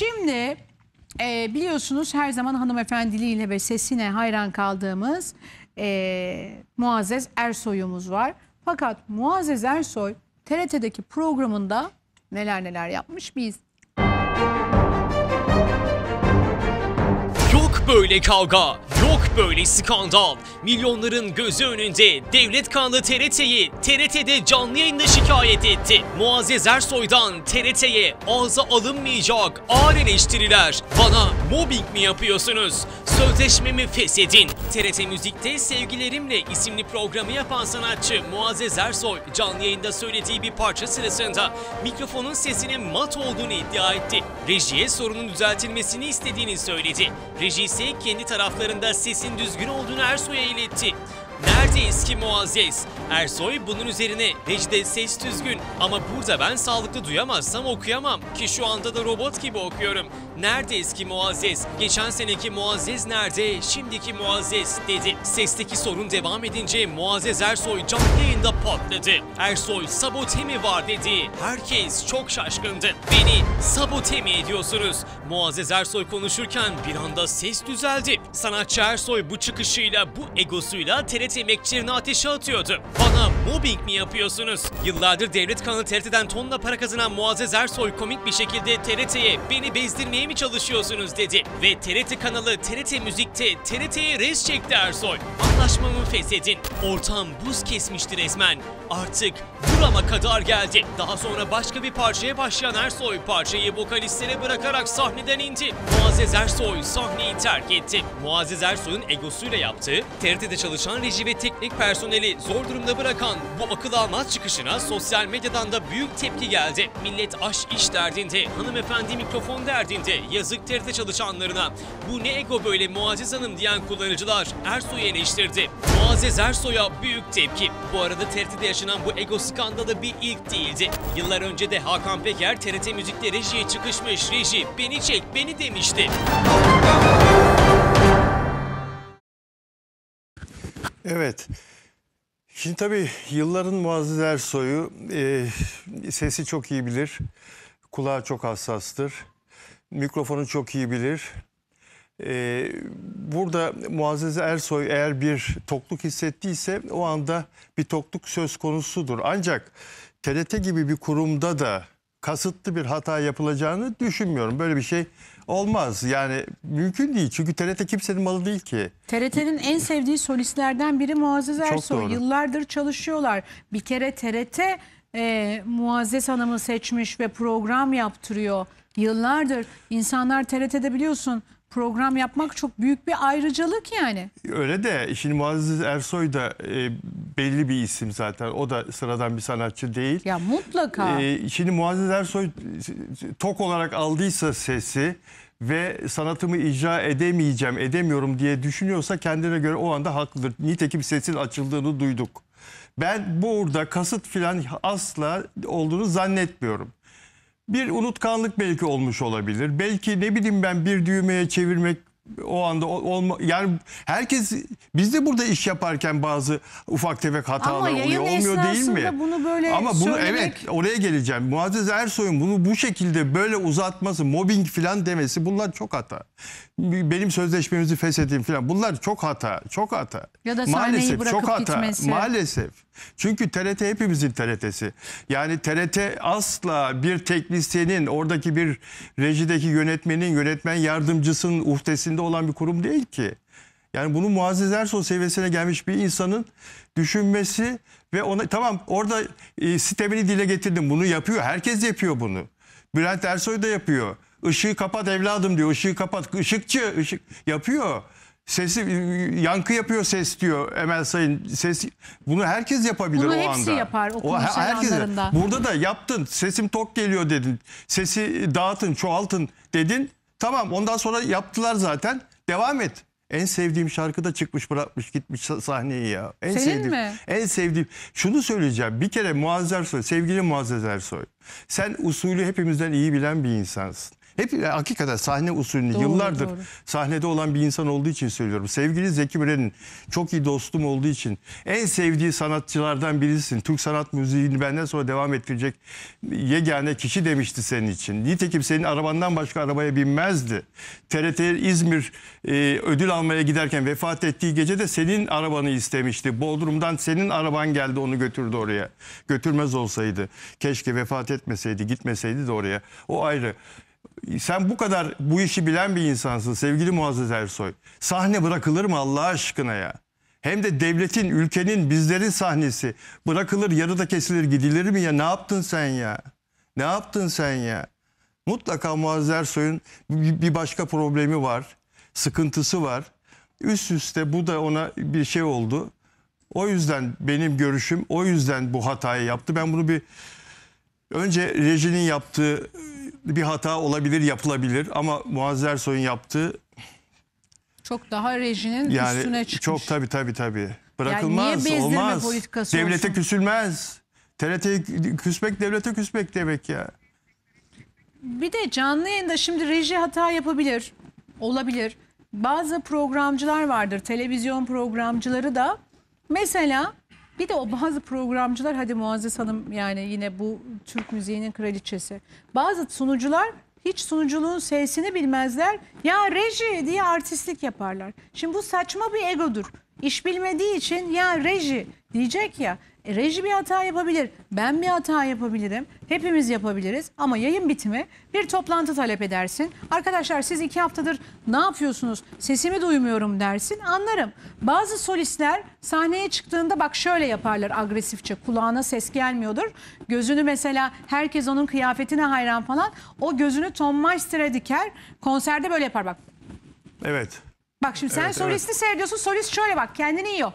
Şimdi biliyorsunuz her zaman hanımefendiliğiyle ve sesine hayran kaldığımız Muazzez Ersoy'umuz var. Fakat Muazzez Ersoy TRT'deki programında neler neler yapmış biz. Yok böyle kavga, yok böyle skandal. Milyonların gözü önünde devlet kanlı TRT'yi TRT'de canlı yayında şikayet etti. Muazzez Ersoy'dan TRT'ye ağza alınmayacak ağır eleştiriler. Bana mobbing mi yapıyorsunuz? Sözleşmemi feshedin. TRT Müzik'te Sevgilerimle isimli programı yapan sanatçı Muazzez Ersoy canlı yayında söylediği bir parça sırasında mikrofonun sesinin mat olduğunu iddia etti. Rejiye sorunun düzeltilmesini istediğini söyledi. Reji ise kendi taraflarında sesin düzgün olduğunu Ersoy'a iletti. Nerede eski Muazzez? Ersoy bunun üzerine rejide ses düzgün ama burada ben sağlıklı duyamazsam okuyamam ki şu anda da robot gibi okuyorum. Nerede eski Muazzez? Geçen seneki Muazzez nerede? Şimdiki Muazzez dedi. Sesteki sorun devam edince Muazzez Ersoy canlı yayında patladı. Ersoy sabote mi var dedi. Herkes çok şaşkındı. Beni sabote mi ediyorsunuz? Muazzez Ersoy konuşurken bir anda ses düzeldi. Sanatçı Ersoy bu çıkışıyla, bu egosuyla TRT emekçilerini ateşe atıyordu. Bana mobbing mi yapıyorsunuz? Yıllardır devlet kanalı TRT'den tonla para kazanan Muazzez Ersoy komik bir şekilde TRT'ye beni bezdirmeye mi çalışıyorsunuz dedi. Ve TRT kanalı TRT Müzik'te TRT'ye res çekti Ersoy. Anlaşmamı feshedin. Ortam buz kesmişti resmen. Artık burama kadar geldi. Daha sonra başka bir parçaya başlayan Ersoy parçayı vokalistlere bırakarak sahneden indi. Muazzez Ersoy sahneyi terk etti. Muazzez Ersoy'un egosuyla yaptığı, TRT'de çalışan reji ve teknik personeli zor durumda bırakan bu akıl almaz çıkışına sosyal medyadan da büyük tepki geldi. Millet aş iş derdinde, hanımefendi mikrofon derdinde, yazık TRT çalışanlarına. Bu ne ego böyle Muazzez Hanım diyen kullanıcılar Ersoy'u eleştirdi. Muazzez Ersoy'a büyük tepki. Bu arada TRT'de yaşanan bu ego skandalı bir ilk değildi. Yıllar önce de Hakan Peker TRT Müzik'te rejiye çıkışmış, reji beni çek beni demişti. Evet. Şimdi tabii yılların Muazzez Ersoy'u sesi çok iyi bilir. Kulağı çok hassastır. Mikrofonu çok iyi bilir. Burada Muazzez Ersoy eğer bir tokluk hissettiyse o anda bir tokluk söz konusudur. Ancak TRT gibi bir kurumda da kasıtlı bir hata yapılacağını düşünmüyorum. Böyle bir şey olmaz. Yani mümkün değil. Çünkü TRT kimsenin malı değil ki. TRT'nin en sevdiği solistlerden biri Muazzez Ersoy. Yıllardır çalışıyorlar. Bir kere TRT Muazzez Hanım'ı seçmiş ve program yaptırıyor. Yıllardır insanlar TRT'de biliyorsun program yapmak çok büyük bir ayrıcalık yani. Öyle de şimdi Muazzez Ersoy da belli bir isim zaten. O da sıradan bir sanatçı değil. Ya mutlaka. Şimdi Muazzez Ersoy tok olarak aldıysa sesi ve sanatımı icra edemiyorum diye düşünüyorsa kendine göre o anda haklıdır. Nitekim sesin açıldığını duyduk. Ben burada kasıt filan asla olduğunu zannetmiyorum. Bir unutkanlık belki olmuş olabilir. Belki ne bileyim ben bir düğmeye çevirmek o anda olma, yani herkes biz de burada iş yaparken bazı ufak tefek hatalar oluyor. Olmuyor değil mi? Bunu böyle ama bunu söylemek... Evet, oraya geleceğim. Muazzez Ersoy'un bunu bu şekilde böyle uzatması, mobbing falan demesi bunlar çok hata. Benim sözleşmemizi feshedeyim falan. Bunlar çok hata. Çok hata. Ya da maalesef çok hata. Gitmesi. Maalesef. Çünkü TRT hepimizin TRT'si. Yani TRT asla bir teknisyenin, oradaki bir rejideki yönetmenin, yönetmen yardımcısının uhdesinde olan bir kurum değil ki. Yani bunu Muazzez Ersoy seviyesine gelmiş bir insanın düşünmesi ve ona tamam orada sistemini dile getirdim. Bunu yapıyor. Herkes yapıyor bunu. Bülent Ersoy da yapıyor. Işığı kapat evladım diyor. Işığı kapat. Işıkçı. Işık yapıyor. Sesi yankı yapıyor ses diyor Emel Sayın. Ses bunu herkes yapabilir bunu o anda. Bunu hepsi yapar o konser anlarında. Burada da yaptın. Sesim tok geliyor dedin. Sesi dağıtın, çoğaltın dedin. Tamam ondan sonra yaptılar zaten. Devam et. En sevdiğim şarkı da çıkmış bırakmış gitmiş sahneyi ya. En senin sevdiğim, mi? En sevdiğim. Şunu söyleyeceğim. Bir kere Muazzez Ersoy, sevgili Muazzez Ersoy. Sen usulü hepimizden iyi bilen bir insansın. Hep hakikaten sahne usulünü yıllardır sahnede olan bir insan olduğu için söylüyorum. Sevgili Zeki Müren'in çok iyi dostum olduğu için en sevdiği sanatçılardan birisin. Türk sanat müziğini benden sonra devam ettirecek yegane kişi demişti senin için. Nitekim senin arabandan başka arabaya binmezdi. TRT İzmir ödül almaya giderken vefat ettiği gece de senin arabanı istemişti. Bodrum'dan senin araban geldi, onu götürdü oraya. Götürmez olsaydı. Keşke vefat etmeseydi, gitmeseydi de oraya. O ayrı. Sen bu kadar bu işi bilen bir insansın sevgili Muazzez Ersoy. Sahne bırakılır mı Allah aşkına ya? Hem de devletin, ülkenin, bizlerin sahnesi bırakılır, yarıda kesilir, gidilir mi ya? Ne yaptın sen ya? Ne yaptın sen ya? Mutlaka Muazzez Ersoy'un bir başka problemi var, sıkıntısı var. Üst üste bu da ona bir şey oldu. O yüzden benim görüşüm, o yüzden bu hatayı yaptı. Ben bunu bir... Önce rejinin yaptığı bir hata olabilir, yapılabilir ama Muazzez Ersoy'un yaptığı çok daha rejinin yani üstüne çıkmış. Çok tabii. Bırakılmaz, yani olmaz. Devlete küsülmez. TRT'ye küsmek devlete küsmek demek ya. Bir de canlı yayında şimdi reji hata yapabilir. Olabilir. Bazı programcılar vardır. Televizyon programcıları da mesela. Bir de o bazı programcılar, hadi Muazzez Hanım yani yine bu Türk müziğinin kraliçesi. Bazı sunucular hiç sunuculuğun sesini bilmezler. Ya reji diye artistlik yaparlar. Şimdi bu saçma bir egodur. İş bilmediği için ya reji diyecek ya. Reji bir hata yapabilir. Ben bir hata yapabilirim. Hepimiz yapabiliriz. Ama yayın bitimi bir toplantı talep edersin. Arkadaşlar siz 2 haftadır ne yapıyorsunuz? Sesimi duymuyorum dersin. Anlarım. Bazı solistler sahneye çıktığında bak şöyle yaparlar agresifçe. Kulağına ses gelmiyordur. Gözünü mesela herkes onun kıyafetine hayran falan. O gözünü Tom Meister'e diker. Konserde böyle yapar bak. Evet. Bak şimdi sen solisti seyrediyorsun. Solist şöyle bak kendini yiyor.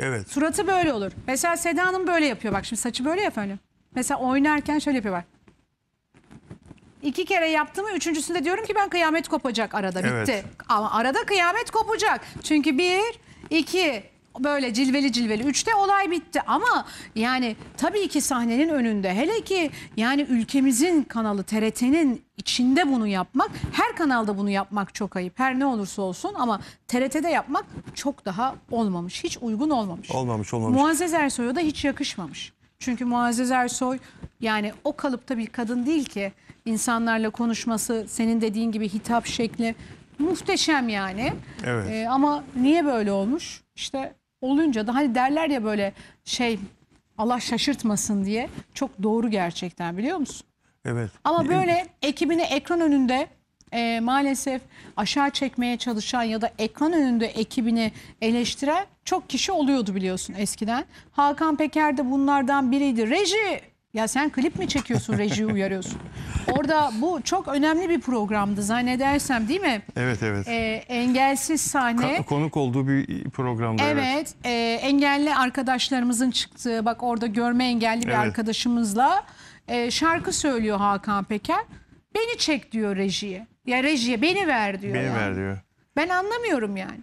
Evet. Suratı böyle olur. Mesela Seda Hanım böyle yapıyor. Bak şimdi saçı böyle yap öyle. Mesela oynarken şöyle yapıyor bak. 2 kere yaptım, 3.'sünde diyorum ki ben kıyamet kopacak arada. Bitti. Evet. Ama arada kıyamet kopacak. Çünkü 1, 2 böyle cilveli 3'te olay bitti. Ama yani tabii ki sahnenin önünde. Hele ki yani ülkemizin kanalı TRT'nin içinde bunu yapmak, her kanalda bunu yapmak çok ayıp. Her ne olursa olsun ama TRT'de yapmak çok daha olmamış. Hiç uygun olmamış. Olmamış. Muazzez Ersoy'a da hiç yakışmamış. Çünkü Muazzez Ersoy yani o kalıpta bir kadın değil ki. İnsanlarla konuşması, senin dediğin gibi hitap şekli muhteşem yani. Evet. Ama niye böyle olmuş? İşte olunca da hani derler ya böyle şey Allah şaşırtmasın diye, çok doğru gerçekten, biliyor musun? Evet. Ama böyle ekibini ekran önünde maalesef aşağı çekmeye çalışan ya da ekran önünde ekibini eleştiren çok kişi oluyordu biliyorsun eskiden. Hakan Peker de bunlardan biriydi. Reji, ya sen klip mi çekiyorsun, rejiyi uyarıyorsun? Orada bu çok önemli bir programdı zannedersem, değil mi? Evet. Engelsiz Sahne. Konuk olduğu bir programdı. Evet. Engelli arkadaşlarımızın çıktığı, bak orada görme engelli bir arkadaşımızla şarkı söylüyor Hakan Peker. Beni çek diyor rejiye. Ya rejiye beni ver diyor. Beni ver diyor. Ben anlamıyorum yani.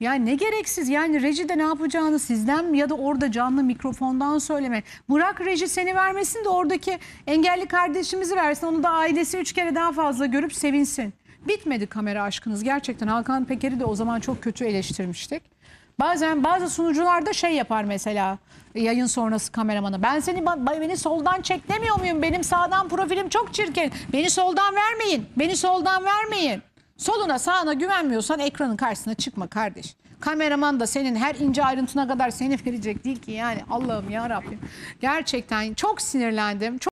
Yani ne gereksiz yani, rejide ne yapacağını sizden ya da orada canlı mikrofondan söyleme. Bırak reji seni vermesin de oradaki engelli kardeşimizi versin, onu da ailesi 3 kere daha fazla görüp sevinsin. Bitmedi kamera aşkınız gerçekten. Hakan Peker'i de o zaman çok kötü eleştirmiştik. Bazen bazı sunucular da şey yapar mesela yayın sonrası kameramana. Ben beni soldan çek demiyor muyum? Benim sağdan profilim çok çirkin. Beni soldan vermeyin. Soluna sağına güvenmiyorsan ekranın karşısına çıkma kardeş. Kameraman da senin her ince ayrıntına kadar seni verecek değil ki yani. Allah'ım yarabbim. Gerçekten çok sinirlendim. Çok